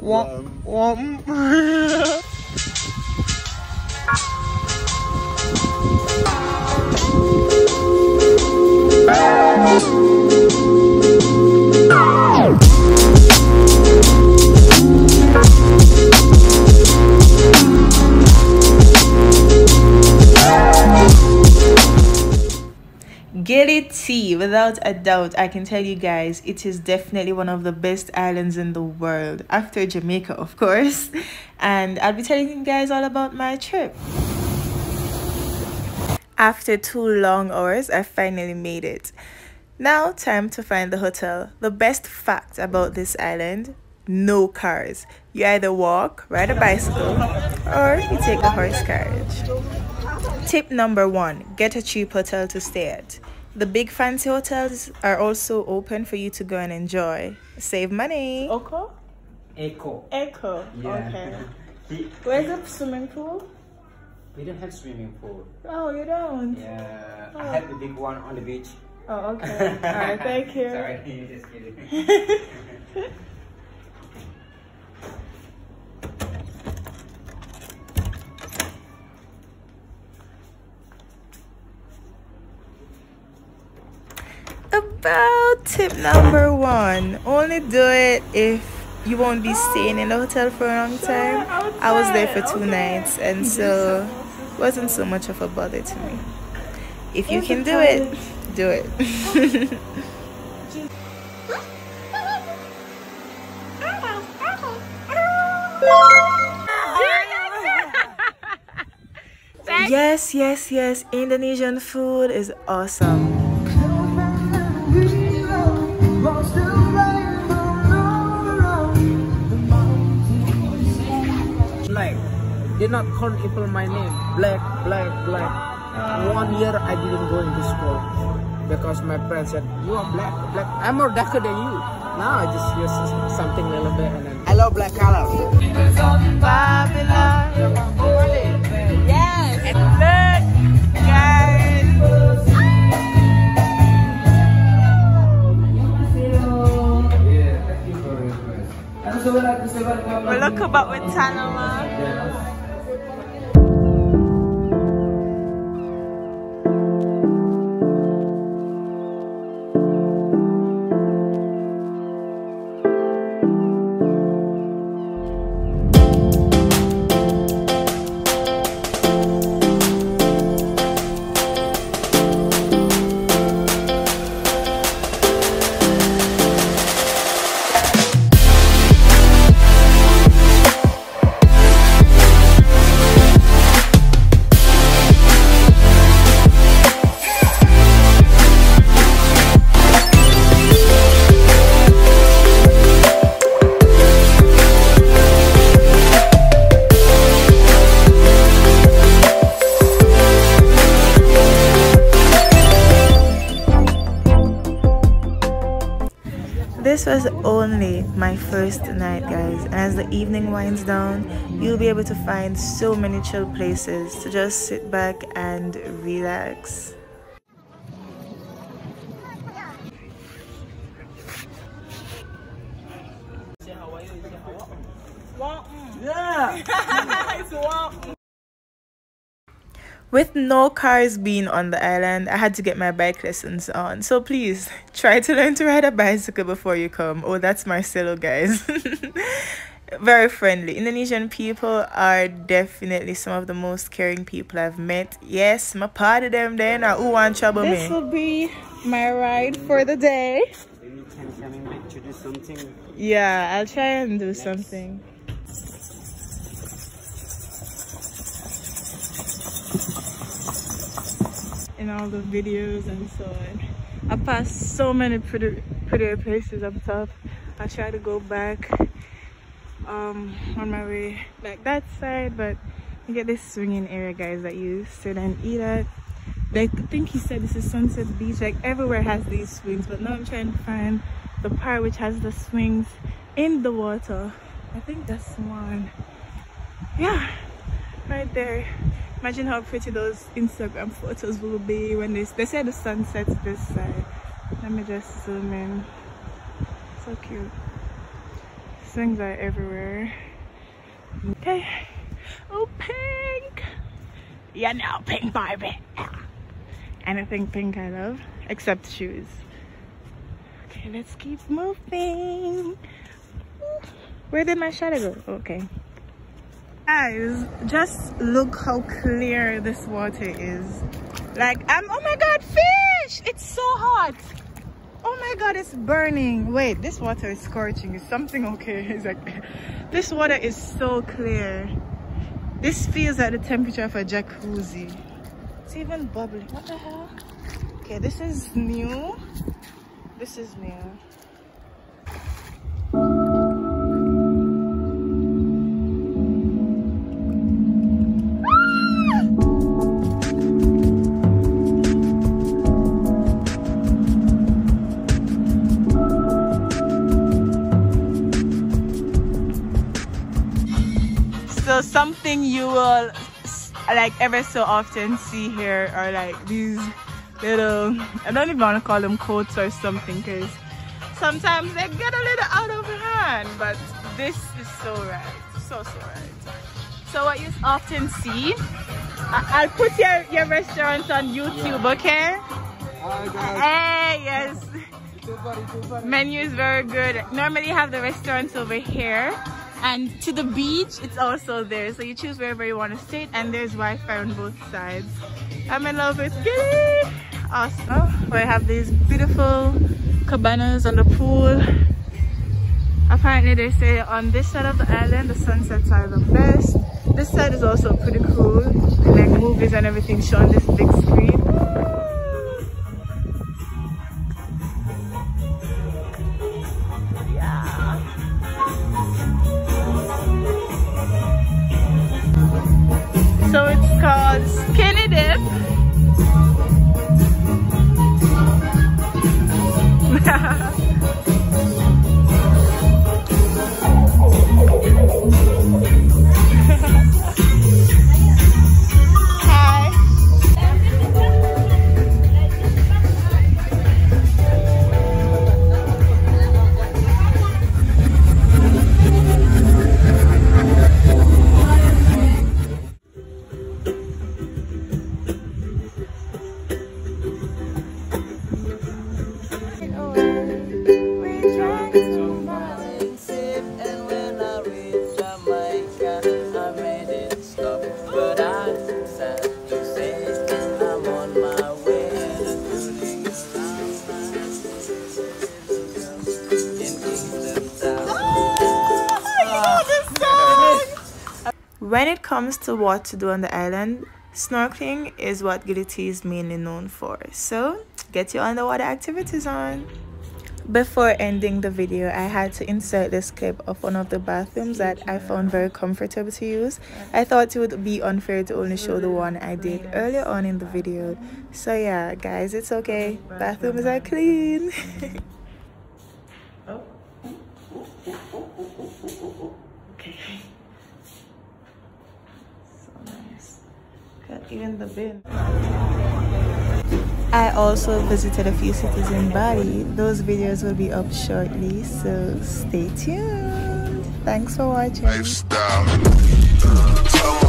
Womp womp. Gili tea, without a doubt, I can tell you guys, it is definitely one of the best islands in the world, after Jamaica, of course. And I'll be telling you guys all about my trip. After 2 long hours, I finally made it. Now, time to find the hotel. The best fact about this island, no cars. You either walk, ride a bicycle, or you take a horse carriage. Tip number 1, get a cheap hotel to stay at. The big fancy hotels are also open for you to go and enjoy. Save money. Oko? Echo. Echo. Yeah. Okay. Where's the swimming pool? We don't have swimming pool. Oh, you don't? Yeah. Oh. I have the big one on the beach. Oh, okay. Alright, thank you. Sorry, just kidding. About tip number 1, only do it if you won't be staying in the hotel for a long time. I was there for 2 nights, and so it wasn't so much of a bother to me. If you can do it, do it. Yes, Indonesian food is awesome. Did not call people my name, black. 1 year I didn't go into school because my parents said, you are black. I'm more darker than you. Now I just use something a little bit, and then I love black color. Yes, black guys. We look about with Tanama. This was only my first night, guys, and as the evening winds down, you'll be able to find so many chill places to just sit back and relax. With no cars being on the island, I had to get my bike lessons on. So please, try to learn to ride a bicycle before you come. Oh, that's Marcelo, guys. Very friendly. Indonesian people are definitely some of the most caring people I've met. Yes, my part of them there now who want trouble me. This will be my ride for the day. Maybe can we make you do something? Yeah, I'll try and do something. In all the videos and so on, I passed so many prettier places up top. I tried to go back on my way back that side, but you get this swinging area, guys, that you sit and eat at. Like, I think he said this is Sunset Beach. Like, everywhere has these swings, but now I'm trying to find the part which has the swings in the water. I think that's the one. Yeah, right there. Imagine how pretty those Instagram photos will be when they say the sun sets this side. Let me just zoom in. So cute. Things are everywhere. Okay. Oh, pink! Yeah, now pink Barbie. Anything pink I love, except shoes. Okay, let's keep moving. Where did my shadow go? Okay. Guys, just look how clear this water is. Like, oh my God, fish! It's so hot! Oh my God, it's burning. Wait, this water is scorching. Is something okay? It's like, this water is so clear. This feels like the temperature of a jacuzzi. It's even bubbling. What the hell? Okay, this is new. This is new. So something you will like ever so often see here are like these little, I don't even want to call them coats or something, because sometimes they get a little out of hand, but this is so right, so right. So what you often see, I'll put your restaurants on YouTube, okay? Hey, yes. Menu is very good. Normally you have the restaurants over here. And to the beach, it's also there. So you choose wherever you want to sit, and there's Wi-Fi on both sides. I'm in love with Gili. Also, we have these beautiful cabanas on the pool. Apparently they say on this side of the island, the sunsets are the best. This side is also pretty cool. Like movies and everything shown on this big screen. So it's called Skinny Dip. Hi. When it comes to what to do on the island, snorkeling is what Gili T is mainly known for. So, get your underwater activities on. Before ending the video, I had to insert this clip of one of the bathrooms that I found very comfortable to use. I thought it would be unfair to only show the one I did earlier on in the video. So yeah, guys, it's okay. Bathrooms are clean. Okay. Even the bin. I also visited a few cities in Bali. Those videos will be up shortly, so stay tuned. Thanks for watching. Lifestyle.